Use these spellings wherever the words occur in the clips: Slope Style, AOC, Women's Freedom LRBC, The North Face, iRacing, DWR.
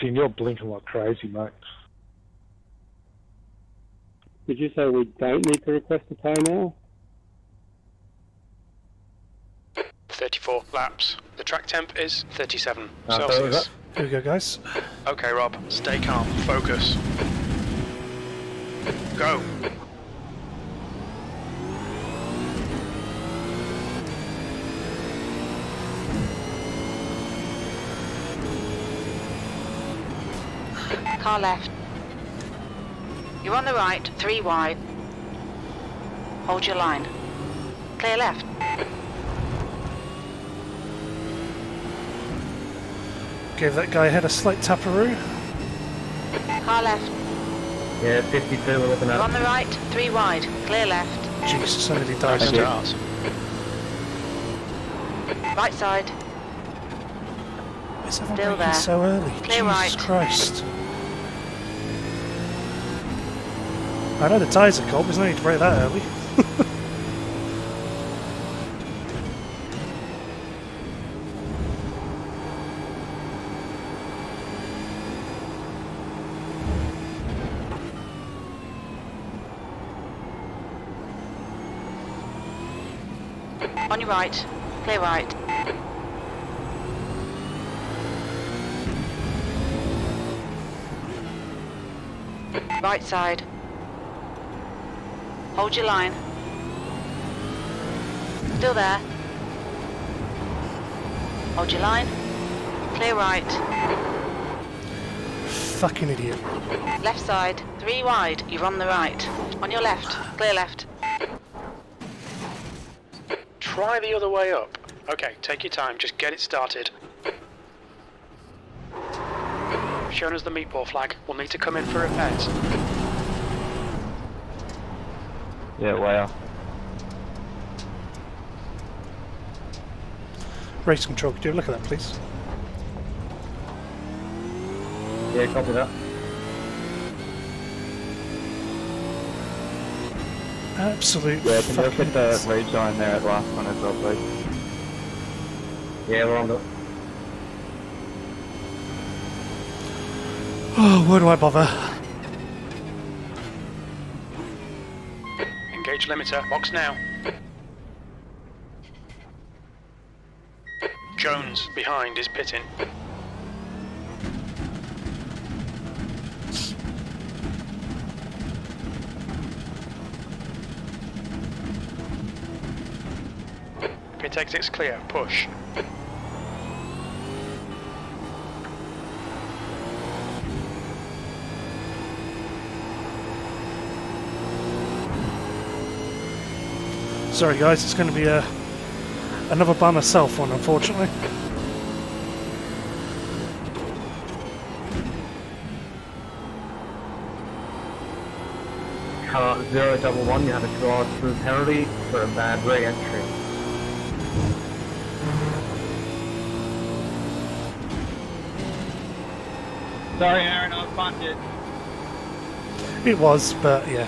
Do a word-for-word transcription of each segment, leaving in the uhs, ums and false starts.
iRacing, you're blinking like crazy, mate. Did you say we don't need to request a tow now? thirty-four laps. The track temp is thirty-seven uh, Celsius. Here we go, guys. Okay, Rob. Stay calm. Focus. Go. Car left. You're on the right, three wide. Hold your line. Clear left. Gave that guy ahead a slight taparoo. Car left. Yeah, fifty-two, we're looking at. You're on the right, three wide. Clear left. Jesus, so many dice stars. Right side. Is everyone making so early? Clear right. Jesus Christ. I know the tyres are cold, but there's no need to brake that early. On your right, clear right. Right side. Hold your line. Still there. Hold your line. Clear right. Fucking idiot. Left side. Three wide. You're on the right. On your left. Clear left. Try the other way up. Okay, take your time. Just get it started. Shown us the meatball flag. We'll need to come in for repairs. Yeah, wow. Race control, could you look at that, please? Yeah, copy that. Absolute. Yeah, can you look at the lead sign there at last one as well, please? Yeah, we're on the... Oh, where do I bother? Engage limiter, box now. Jones behind is pitting. Pit exit's clear, push. Sorry guys, it's going to be a, another by myself one, unfortunately. Car zero double one, you had a draw through penalty for a bad re-entry. Sorry Aaron, I was punted. It was, but yeah.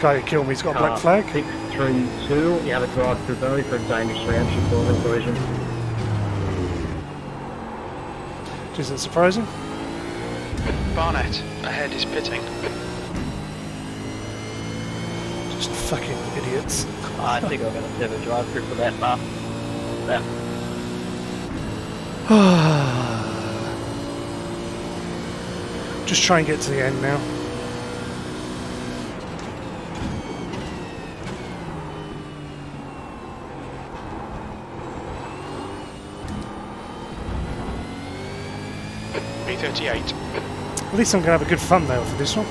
Guy who killed me, he's got a black flag. six three two, you have a draw through penalty for a dangerous re-entry causing collision. Isn't it surprising? Barnett, ahead is pitting. Just fucking idiots. I think I'm going to have a drive through for that bar. There. Just try and get to the end now. thirty-eight. At least I'm going to have a good fun though for this one.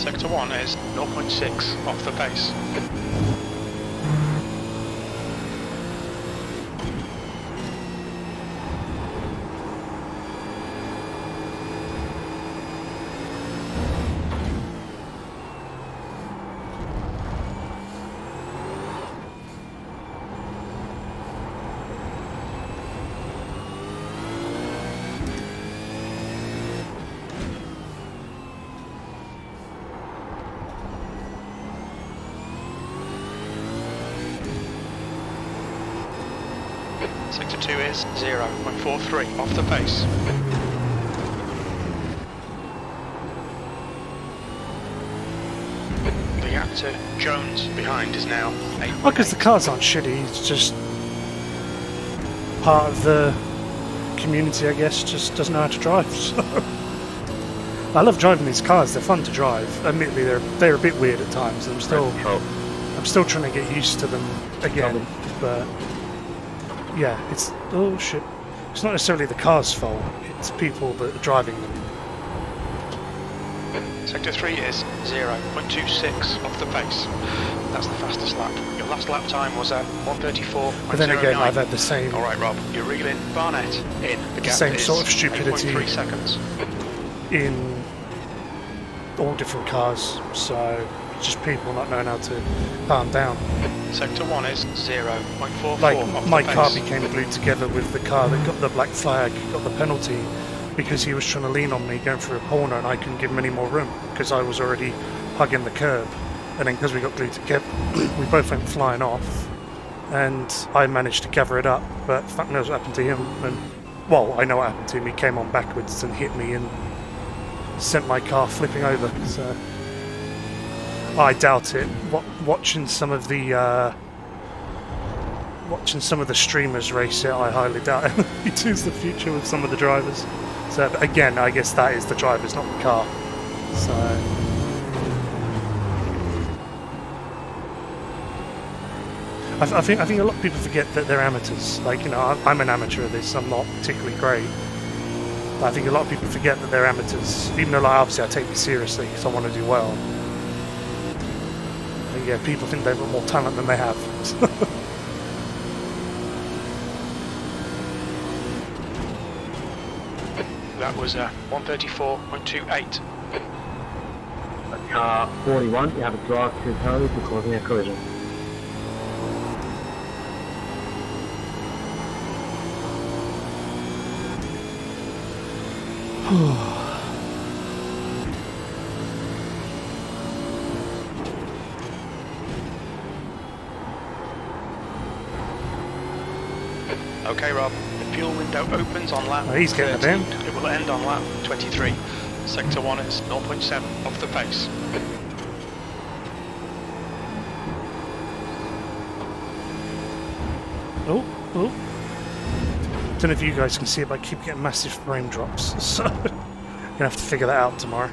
Sector one is zero point six off the pace. Sector two is zero point four three, off the pace. The actor Jones behind is now eight. Well, because the cars aren't shitty, it's just part of the community, I guess, just doesn't know how to drive. So. I love driving these cars, they're fun to drive. Admittedly, they're, they're a bit weird at times, and I'm still, oh. I'm still trying to get used to them again, but... Yeah, it's... oh shit. It's not necessarily the car's fault, it's people that are driving them. Sector three is zero point two six off the pace. That's the fastest lap. Your last lap time was at one thirty-four point zero nine. But then again, I've had the same... Alright Rob, you're reeling Barnett in. The gap same sort of stupidity seconds. In all different cars, so... just people not knowing how to calm down. Sector one is zero point four four. Like, my car became glued together with the car that got the black flag, got the penalty, because he was trying to lean on me going through a corner and I couldn't give him any more room because I was already hugging the curb. And then because we got glued together, we both went flying off and I managed to gather it up, but fuck knows what happened to him. And well, I know what happened to him. He came on backwards and hit me and sent my car flipping over. So. I doubt it. Watching some of the uh, watching some of the streamers race it, I highly doubt it. It is the future with some of the drivers. So again, I guess that is the drivers, not the car. So I, th I think I think a lot of people forget that they're amateurs. Like, you know, I'm, I'm an amateur at this. I'm not particularly great. But I think a lot of people forget that they're amateurs. Even though, like, obviously, I take it seriously because I want to do well. Yeah, people think they've got more talent than they have. That was uh, one thirty-four point two eight. Car uh, forty-one, you have a drive through penalty for causing a collision. Okay, Rob, the fuel window opens on lap oh, he's getting thirteen. It in. It will end on lap twenty-three. Sector one is zero point seven off the pace. Oh, oh. Don't know if you guys can see it, but I keep getting massive frame drops, so I'm going to have to figure that out tomorrow.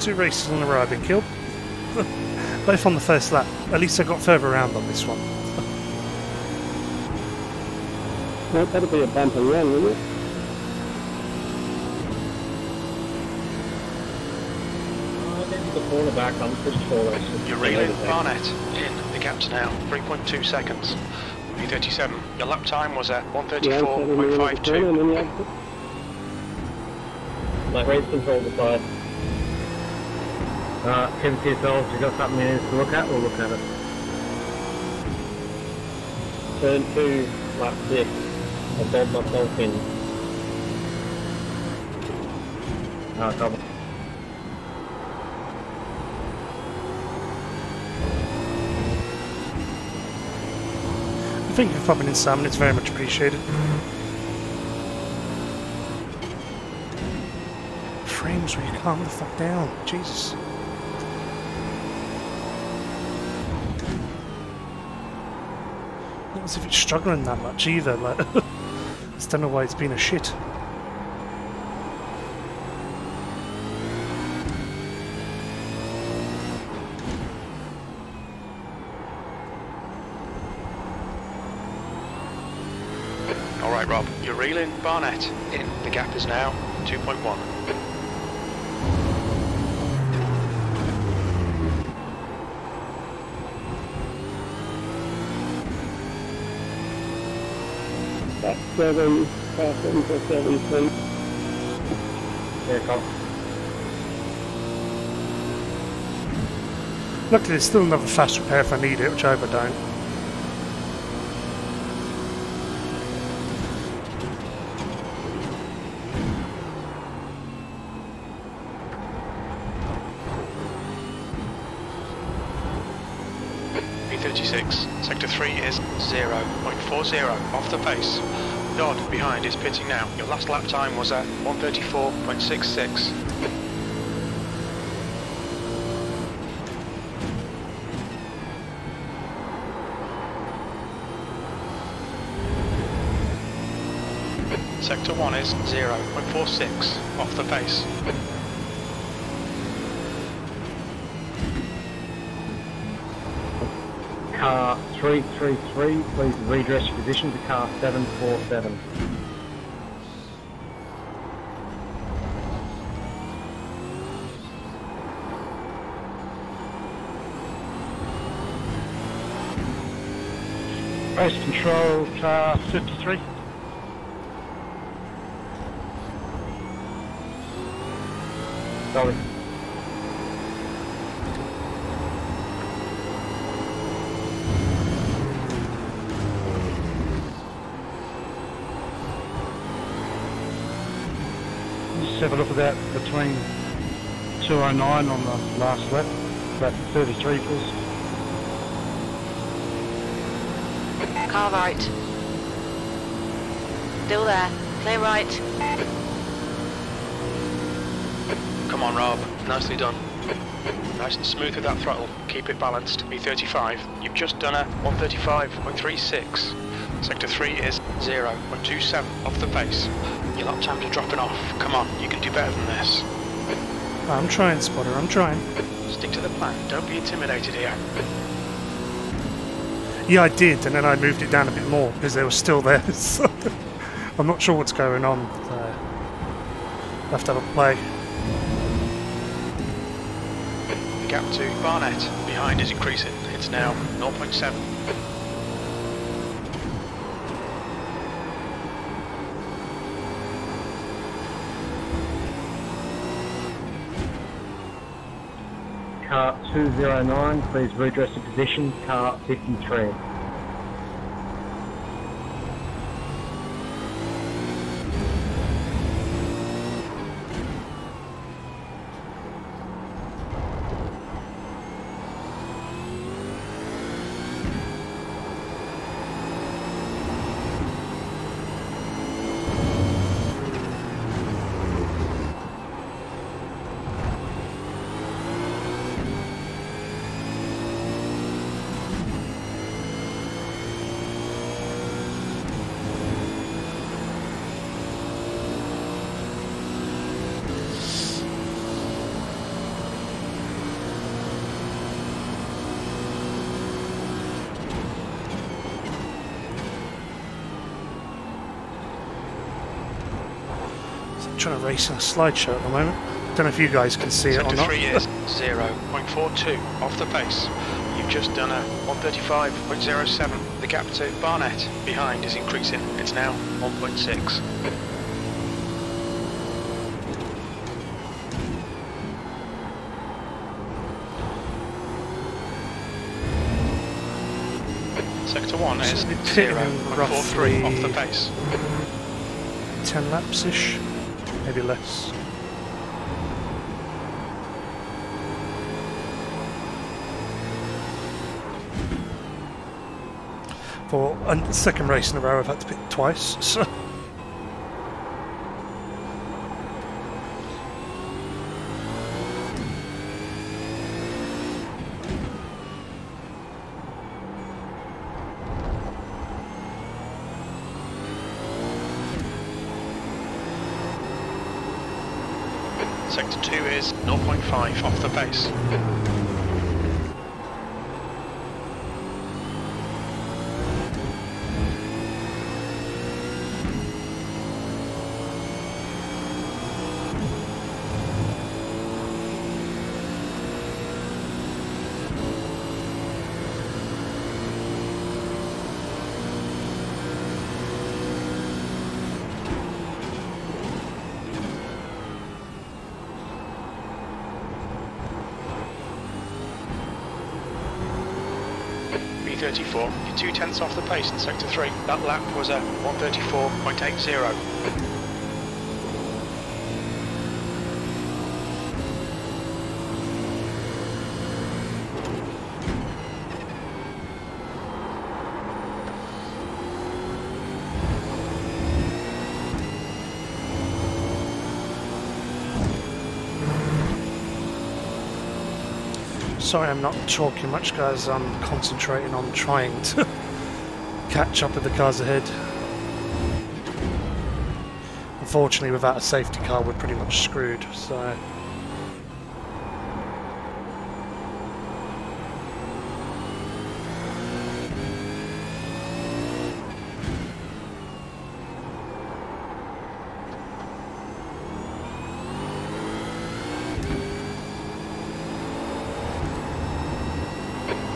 Two races in a row I've been killed. Both on the first lap. At least I got further around on this one. No, that'll be a bumper run, won't it? Oh, there's the corner back on the first four races. You're reeling Barnett in. The gap's now three point two seconds. P thirty-seven, your lap time was at one thirty-four point five two. Yeah, like race control decided. Uh, Tim, to yourselves, you got something you need to look at, we'll look at it. Turn two, lap six. I bobbed myself in. Ah, uh, double. I think you're popping in, Simon, it's very much appreciated. Frames where you calm the fuck down, Jesus. Not as if it's struggling that much either, like, I just don't know why it's been a shit. Alright Rob, you're reeling Barnett in. The gap is now two point one. seven, seven, seven, seven. Yeah, come. Luckily there's still another fast repair if I need it, which I hope I don't. Sector three is zero point four zero, off the pace. Dodd behind is pitting now. Your last lap time was at one thirty-four point six six. Sector one is zero point four six, off the pace. Car three three three, please redress your position to car seven four seven. Race control, car fifty-three. Solid. Have a look at that between two oh nine on the last lap, lap thirty-three please. Car right. Still there. Clear right. Come on Rob, nicely done. Nice and smooth with that throttle, keep it balanced. E thirty-five, you've just done a one thirty-five point three six. Sector three is zero point two seven off the pace. Your lap times are dropping off. Come on, you can do better than this. I'm trying, spotter, I'm trying. Stick to the plan, don't be intimidated here. Yeah, I did, and then I moved it down a bit more because they were still there. So I'm not sure what's going on. I'll have to have a play. The gap to Barnett behind is increasing. It's now zero point seven. Car two oh nine, please redress your position, car fifty-three. Trying to race in a slideshow at the moment. Don't know if you guys can see Sector it or not. Sector three is zero point four two off the pace. You've just done a one thirty-five point zero seven. The gap to Barnett behind is increasing. It's now one point six. Sector one is zero point four three off the pace. ten laps-ish. Maybe less. For a second race in a row, I've had to pick twice, so. Sector two is zero point five off the pace. one thirty-four. You're two tenths off the pace in sector three. That lap was a one thirty-four point eight zero. Sorry I'm not talking much, guys. I'm concentrating on trying to catch up with the cars ahead. Unfortunately, without a safety car, we're pretty much screwed, so...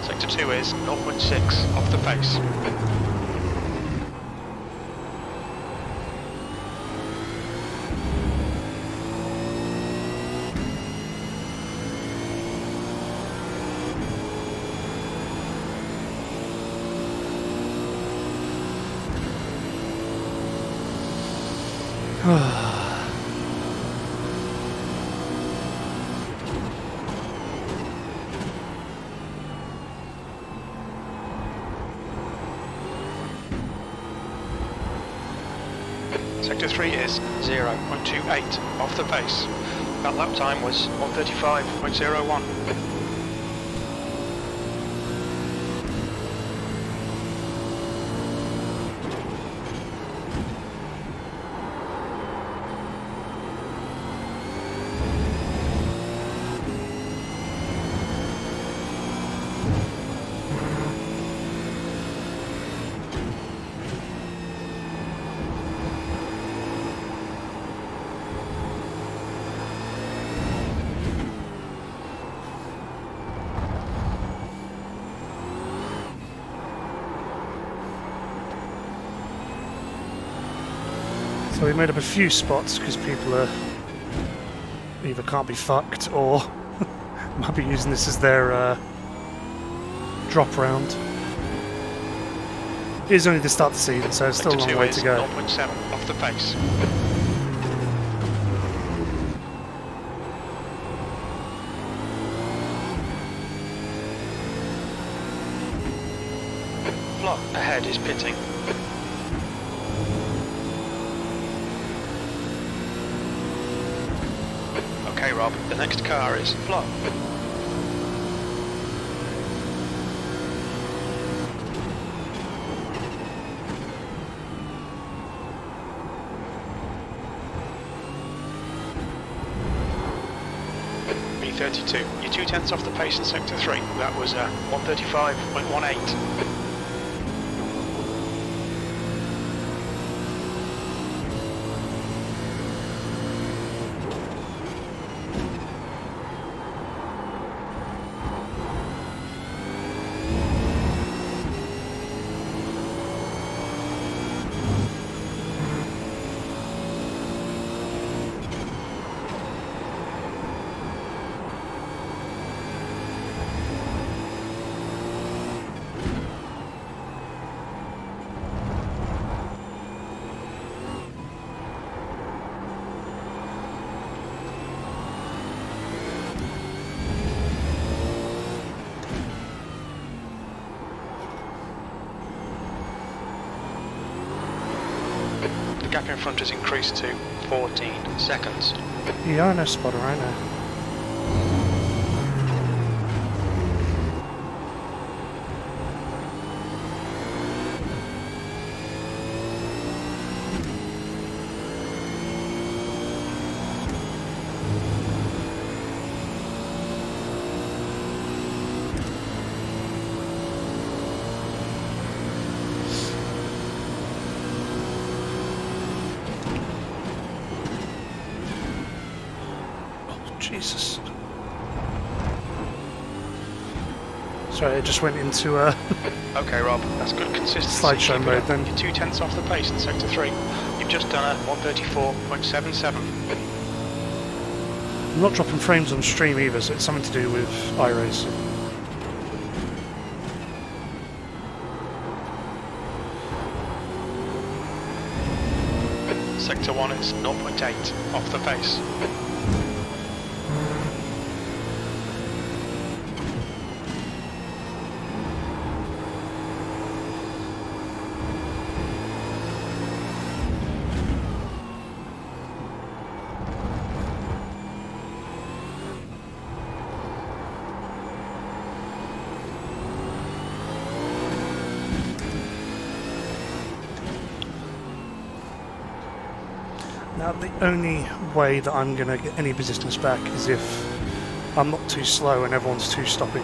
Sector two is zero point six off the pace. Sector three is zero point two eight off the pace. That lap time was one thirty-five point zero one. So we made up a few spots because people are either can't be fucked or might be using this as their uh, drop round. It is only the start of the season, so it's still a long way to go. zero point seven off the pace. Plot ahead is pitting. Okay, Rob, the next car is Flop. B thirty-two, you're two tenths off the pace in sector three. That was a one thirty-five point one eight. The gap in front has increased to fourteen seconds. Yeah, I know spotter, I know. Jesus. Sorry, I just went into a... okay, Rob, that's good consistency. Slideshow mode then. You're two tenths off the pace in sector three. You've just done a one thirty-four point seven seven. I'm not dropping frames on stream either, so it's something to do with iRacing. sector one, it's zero point eight off the face. Now the only way that I'm going to get any resistance back is if I'm not too slow and everyone's too stopping.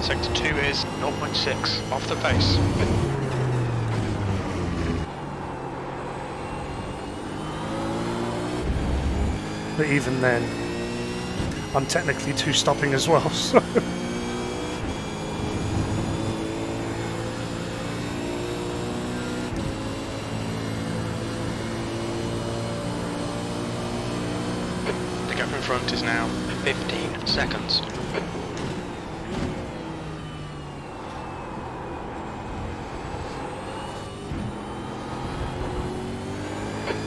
Sector two is zero point six off the face. But even then, I'm technically too stopping as well, so... Front is now fifteen seconds.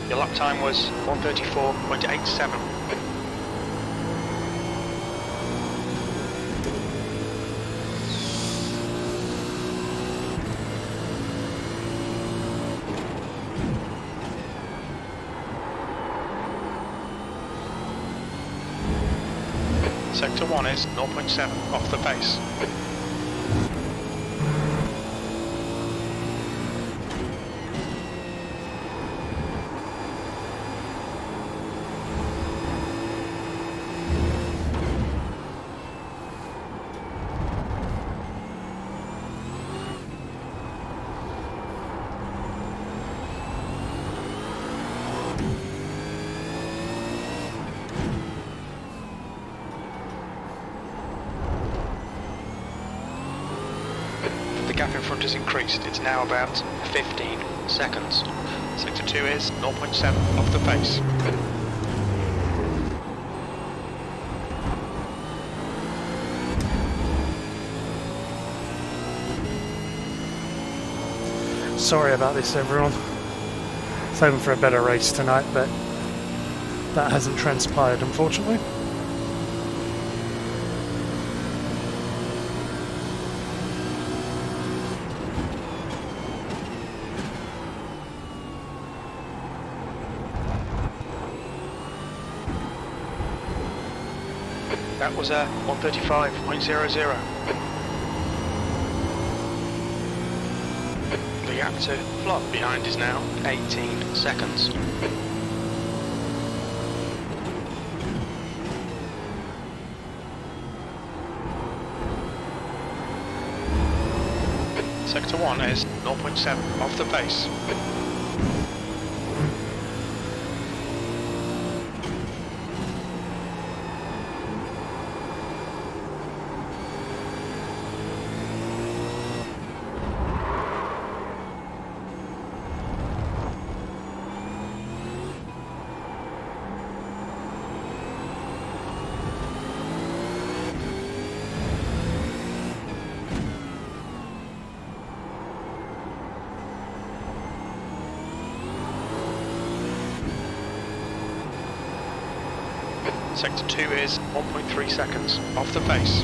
Your lap time was one thirty-four point eight seven. Sector one is zero point seven off the face. The gap in front has increased, it's now about fifteen seconds. Sector two is zero point seven off the face. Sorry about this everyone. I was hoping for a better race tonight, but that hasn't transpired unfortunately. That was a one thirty-five point zero zero. The gap to flop behind is now eighteen seconds. Sector one is zero point seven off the face. Sector two is one point three seconds off the face.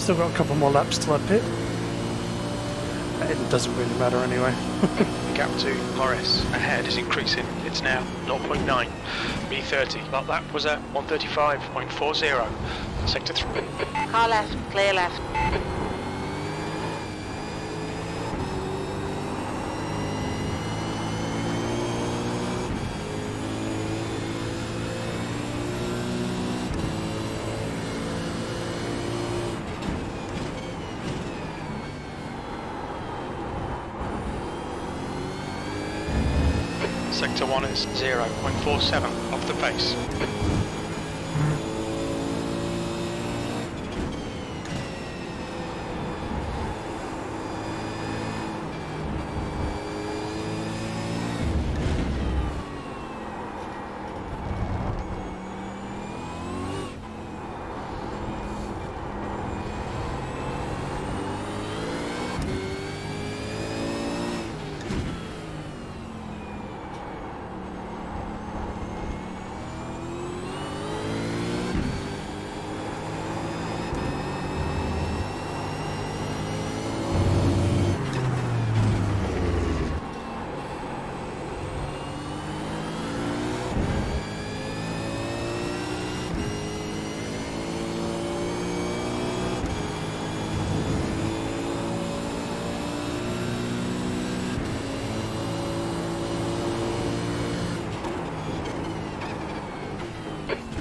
Still got a couple more laps till I pit. It doesn't really matter anyway. The gap to Morris ahead is increasing. It's now zero point nine. B thirty. That lap was at one thirty-five point four zero. Sector three. Car left. Clear left. Sector one is zero point four seven off the face.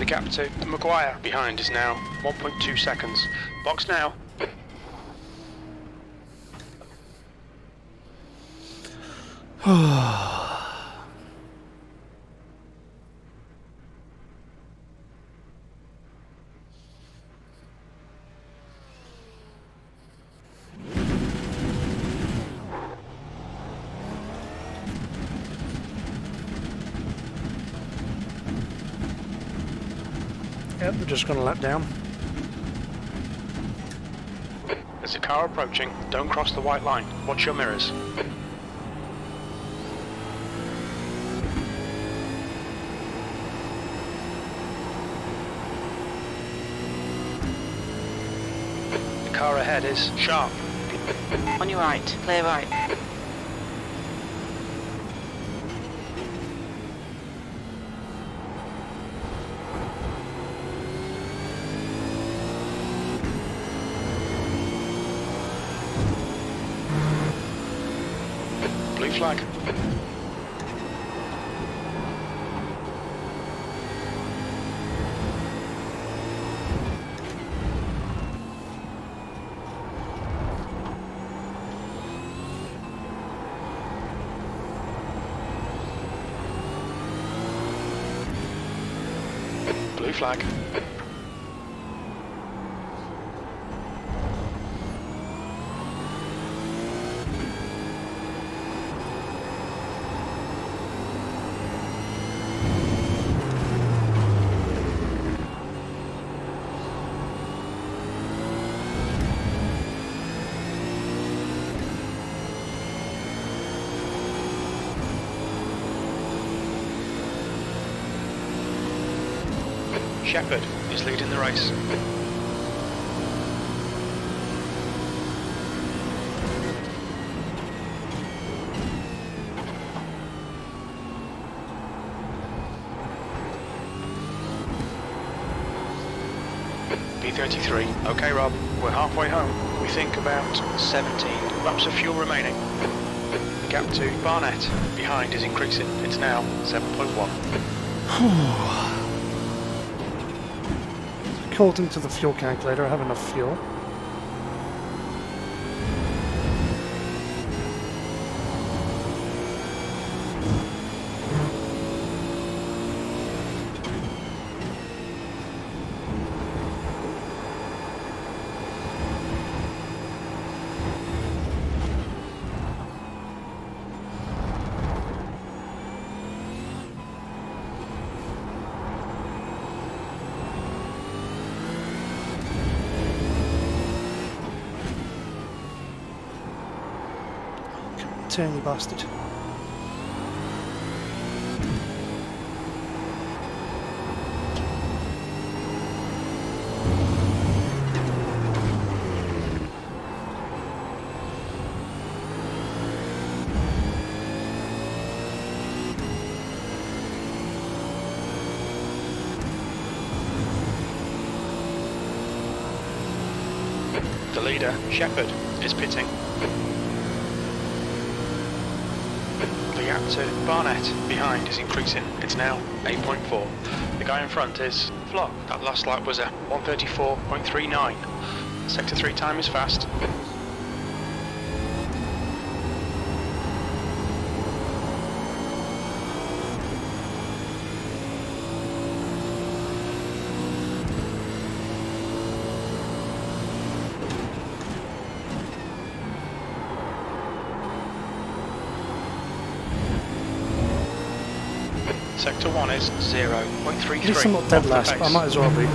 the gap to Maguire behind is now one point two seconds. Box now. Yep, they're just going to lap down. There's a car approaching. Don't cross the white line. Watch your mirrors. The car ahead is sharp. On your right. Clear right. Flag. Blue flag. Shepherd is leading the race. B thirty-three. Okay, Rob, we're halfway home. We think about seventeen laps of fuel remaining. The gap to Barnett behind is increasing. It's now seven point one. Called into the fuel calculator, I have enough fuel. Turn, you bastard. The leader, Shepherd, is pitting. So Barnett behind is increasing. It's now eight point four. The guy in front is Flock. That last lap was a one thirty-four point three nine. Sector three time is fast. Sector one is zero point three three. At least I'm not dead last, but I might as well be.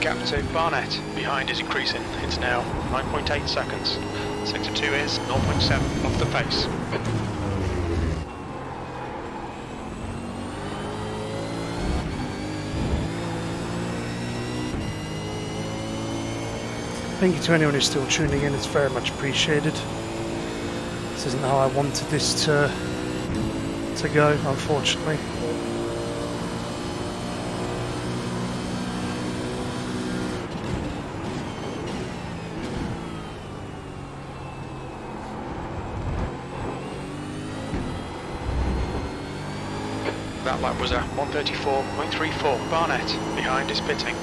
Gap to Barnett behind is increasing. It's now nine point eight seconds. Sector two is zero point seven off the pace. Thank you to anyone who's still tuning in, it's very much appreciated. This isn't how I wanted this to, to go, unfortunately. That lap was a one thirty-four point three four. Barnett behind is pitting.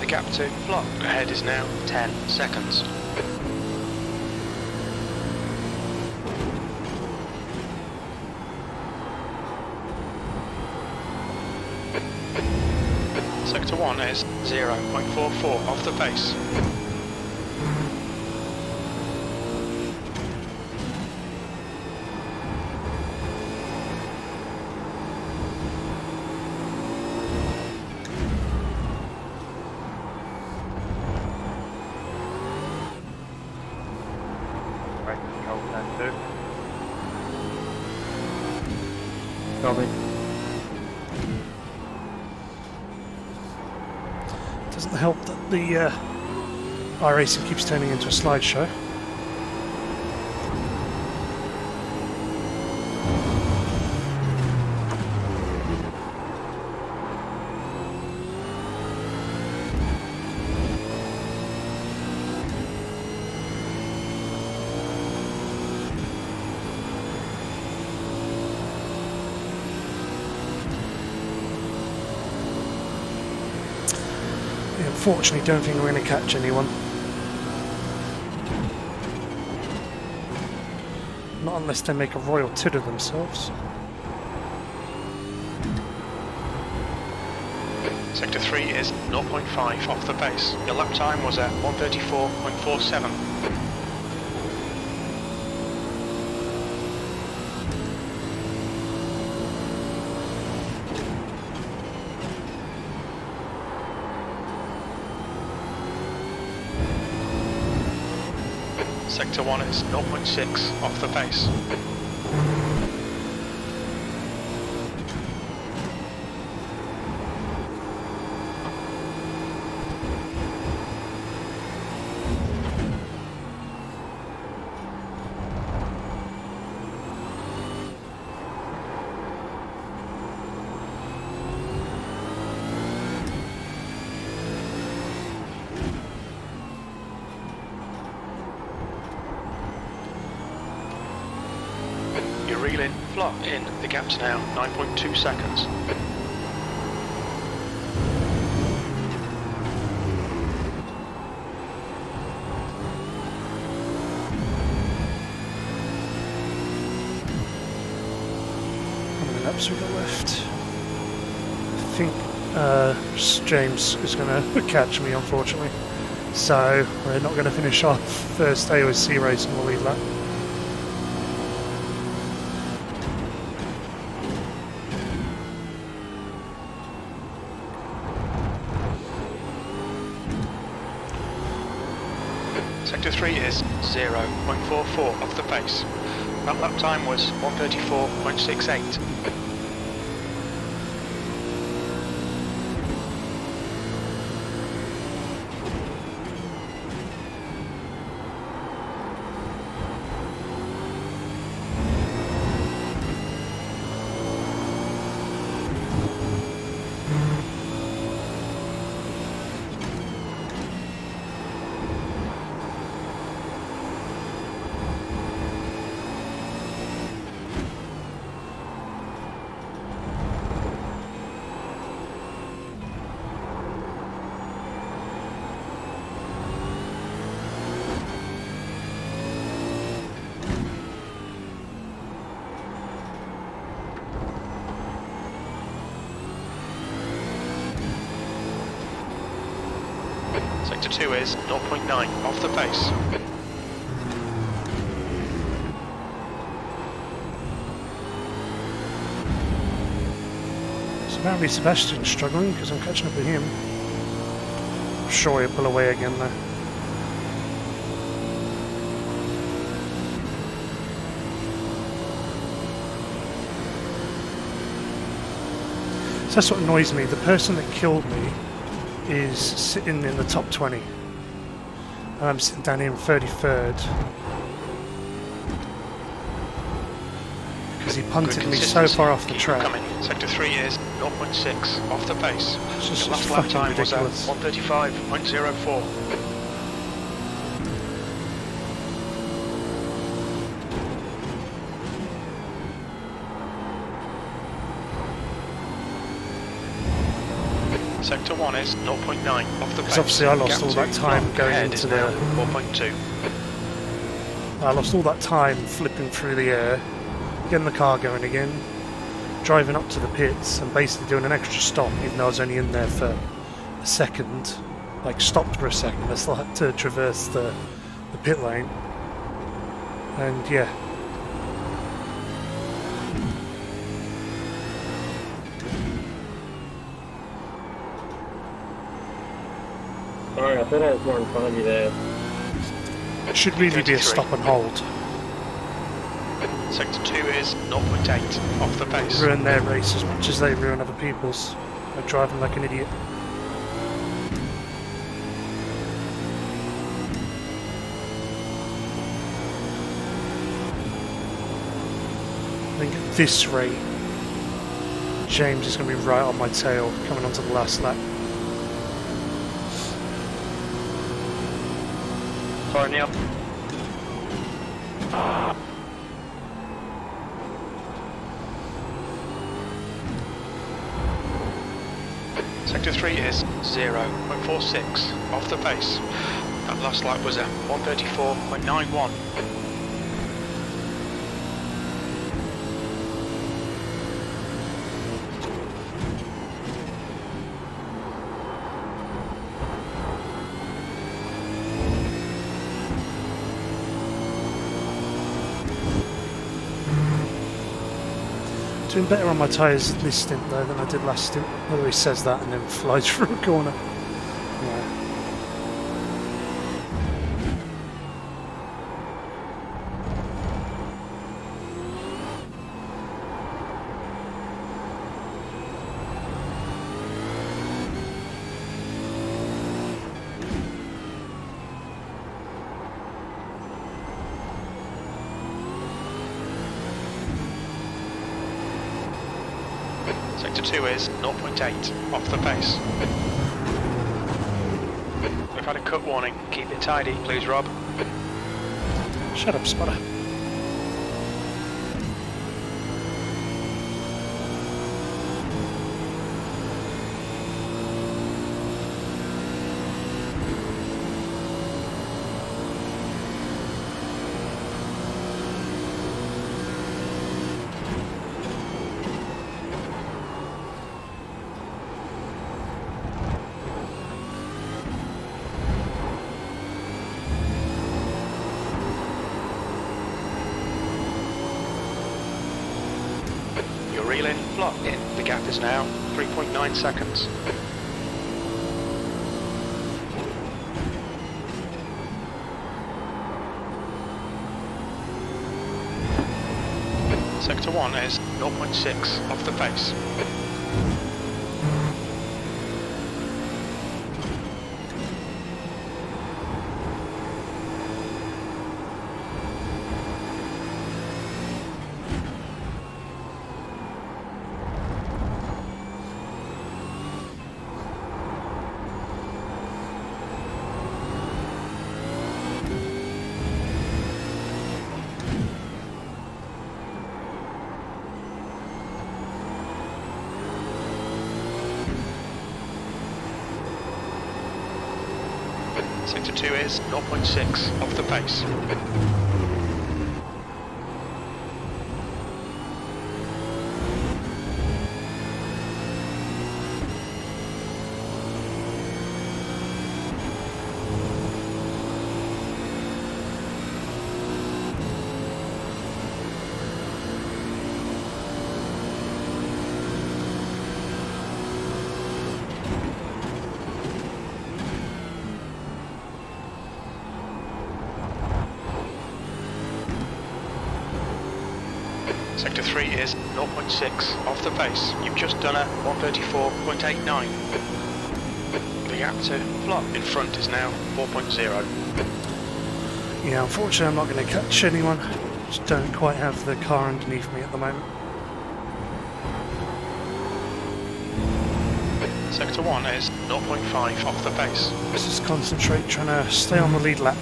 The gap to Flock ahead is now ten seconds. Sector one is zero point four four off the pace. The uh, iRacing keeps turning into a slideshow. Unfortunately, don't think we're going to catch anyone. Not unless they make a royal tit of themselves. Sector three is zero point five off the pace. Your lap time was at one thirty-four point four seven. Sector one is zero point six off the pace. In the gap's now nine point two seconds. How many laps we got left? I think uh, James is going to catch me, unfortunately. So we're not going to finish our first A O C race and we'll leave that. Three is zero point four four off the pace. That lap time was one thirty-four point six eight. Sector two is zero point nine off the pace. So apparently Sebastian's struggling because I'm catching up with him. I'm sure he'll pull away again though. So that's what annoys me. The person that killed me is sitting in the top twenty. And I'm sitting down here in thirty-third. Because he punted me so far off the track. Sector three is zero point six off the pace. The last lap time was at one thirty-five point zero four. Sector one is zero point nine off the pace. Because obviously I lost all that time going into the... four point two. I lost all that time flipping through the air, getting the car going again, driving up to the pits and basically doing an extra stop, even though I was only in there for a second. Like, stopped for a second, I still had to traverse the, the pit lane. And yeah. Sorry, I thought I was more in front of you there. It should really be a stop and hold. Sector two is zero point eight off the pace. Ruin their race as much as they ruin other people's by driving like an idiot. I think at this rate, James is going to be right on my tail coming onto the last lap. Sorry, Neil. Sector three is zero point four six off the pace. That last lap was at one thirty-four point nine one. Doing better on my tyres this stint though than I did last stint. Although he says that and then flies through a corner. Is zero point eight off the pace. We've had a cut warning. Keep it tidy, please, Rob. Shut up, spotter. Is now three point nine seconds. Sector one is zero point six off the pace. Sector two is zero point six off the pace. Sector three is zero point six off the pace. You've just done a one thirty-four point eight nine. The the Apter flop in front is now four point oh. Yeah, unfortunately I'm not going to catch anyone. Just don't quite have the car underneath me at the moment. Sector one is zero point five off the pace. Let's just concentrate trying to stay on the lead lap.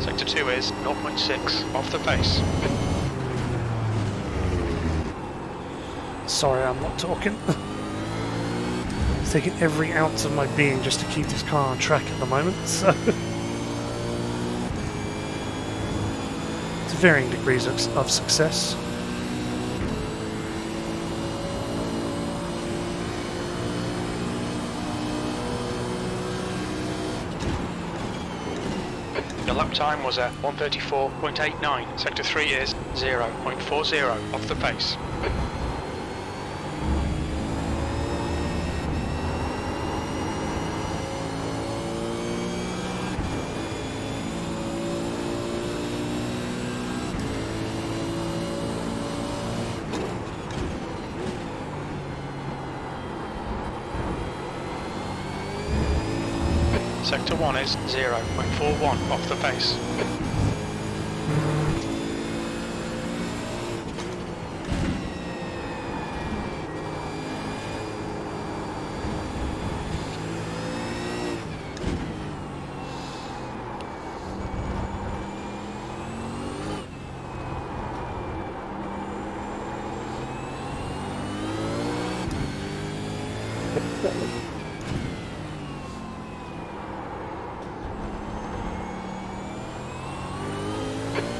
Sector two is zero point six off the pace. Sorry, I'm not talking. It's taking every ounce of my being just to keep this car on track at the moment, so. To varying degrees of, of success. The lap time was at one thirty-four point eight nine. Sector three is zero point four zero off the pace. Sector one is zero point four one off the pace.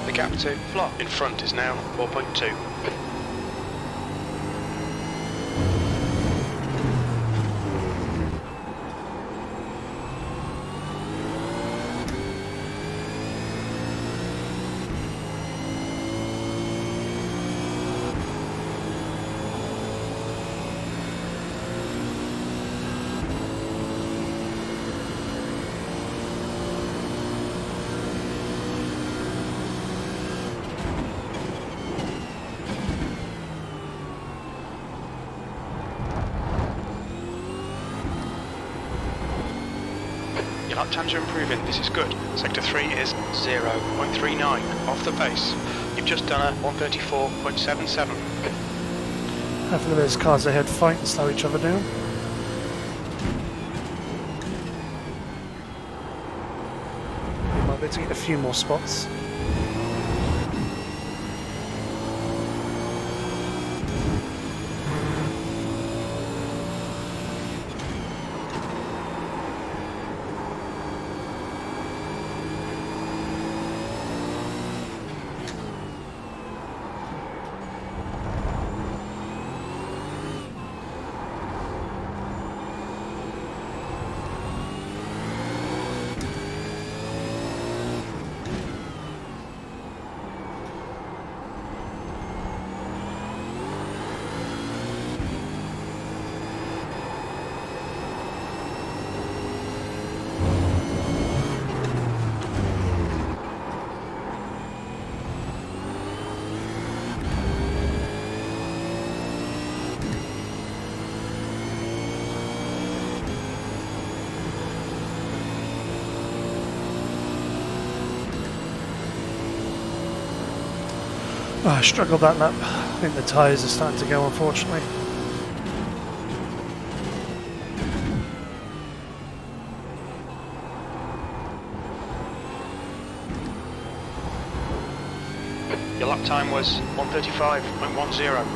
The gap to flop in front is now four point two. Lap times are improving, this is good. Sector three is zero point three nine off the pace. You've just done a one thirty-four point seven seven. Hopefully those cars ahead fight and slow each other down. We might be able to get a few more spots. Oh, I struggled that lap. I think the tyres are starting to go, unfortunately. Your lap time was one thirty-five point one zero.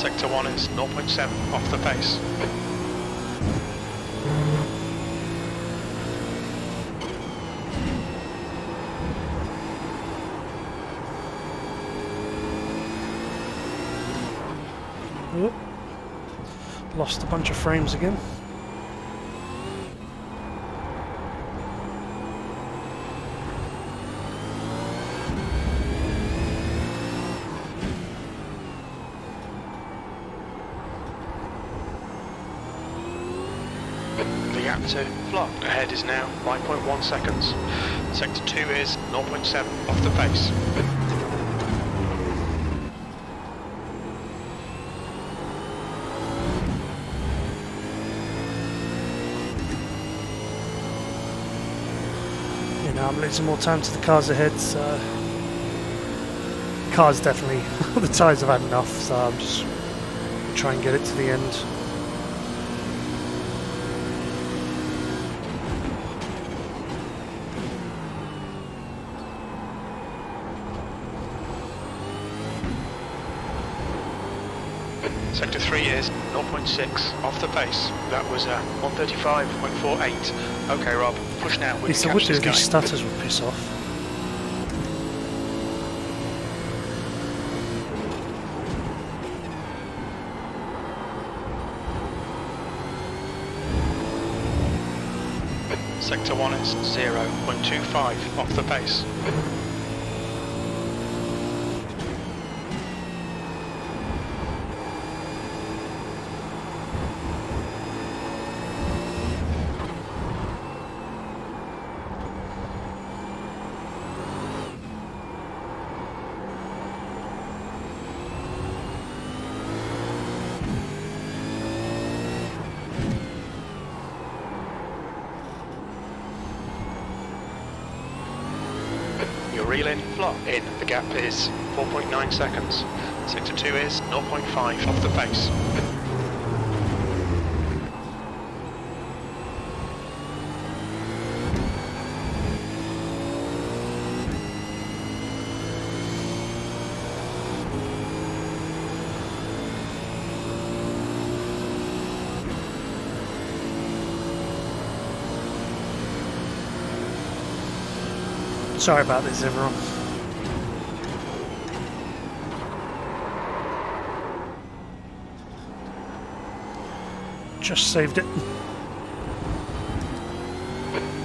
sector one is zero point seven off the face. Oop. Lost a bunch of frames again. To flop. Ahead is now five point one seconds. Sector two is zero point seven off the face. You know, I'm losing more time to the cars ahead, so... The cars definitely... the tyres have had enough, so I'm just trying to get it to the end. Sector three is zero point six off the face. That was a one thirty-five point four eight. Okay, Rob, push now. We can catch this guy. These stutters would piss off. Sector one is zero point two five off the face. Reel in, flop in. The gap is four point nine seconds. Sector two is zero point five off the face. Sorry about this, everyone. Just saved it.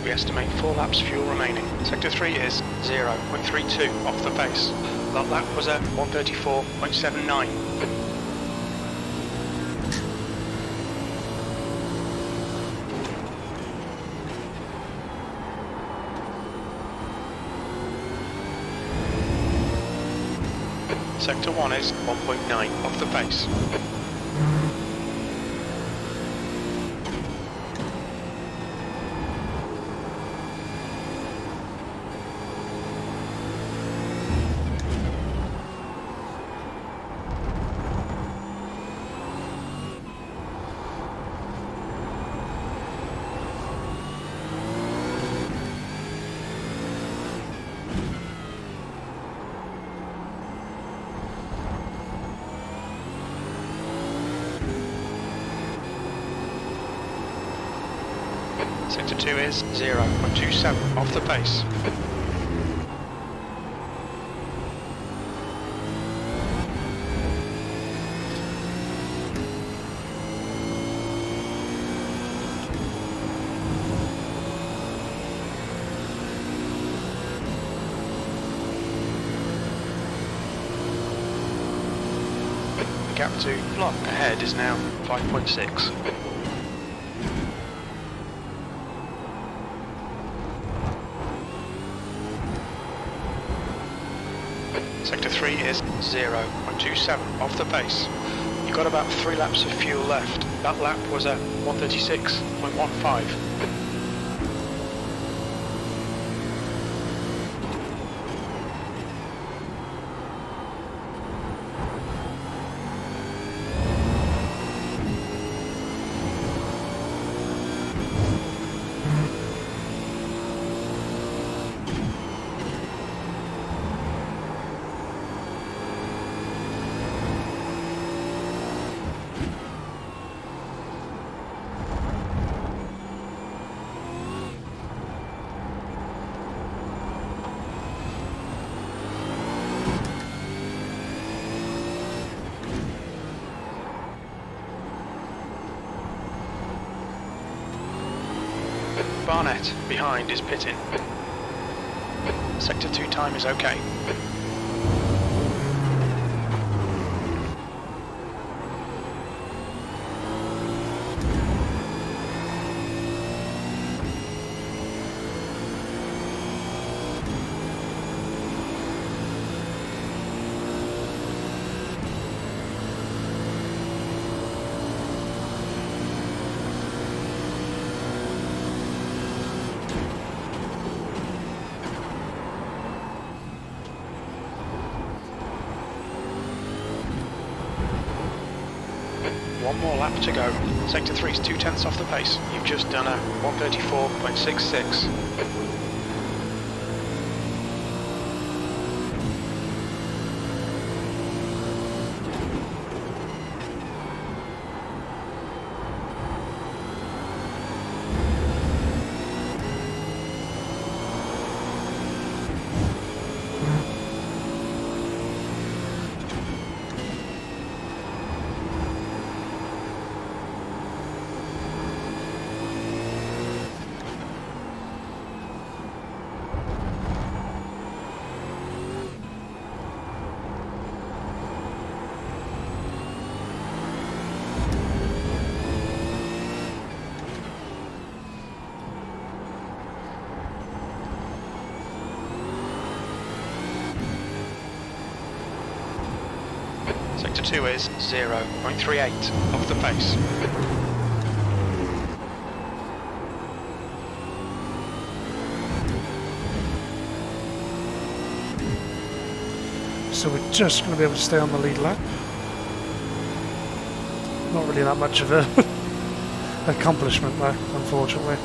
We estimate four laps fuel remaining. Sector three is zero point three two off the face. That lap was at one thirty-four point seven nine. Sector one is one point nine off the face. Sector two is zero point two seven off the face. The gap to flop ahead is now five point six. Sector three is zero point two seven off the face. You've got about three laps of fuel left. That lap was at one thirty-six point one five. Barnett, behind, is pitting. Sector two time is okay. One more lap to go. Sector three is two tenths off the pace. You've just done a one thirty-four point six six. Sector two is zero point three eight off the pace. So we're just going to be able to stay on the lead lap. Not really that much of an accomplishment though, unfortunately.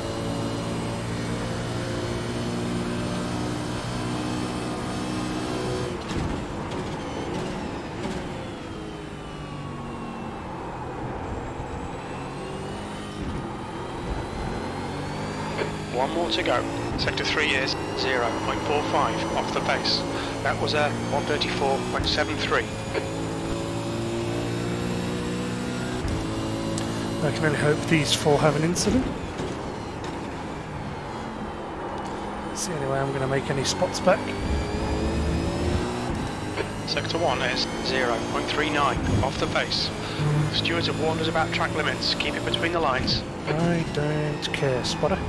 One more to go. Sector three is zero point four five off the pace. That was a one thirty-four point seven three. I can only hope these four have an incident. That's the only way I'm going to make any spots back. Sector one is zero point three nine off the pace. The stewards have warned us about track limits. Keep it between the lines. I don't care, spotter.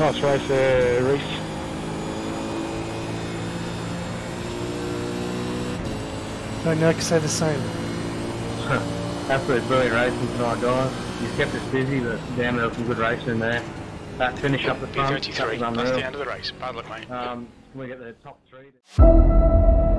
Nice race, uh, Reese. I know I can say the same. Absolutely brilliant racing tonight, guys. You've kept us busy, but damn, there was some good racing in there. That finish up the front. P thirty-three, that's the end of the race. Bad luck, mate. Um, can we get the top three?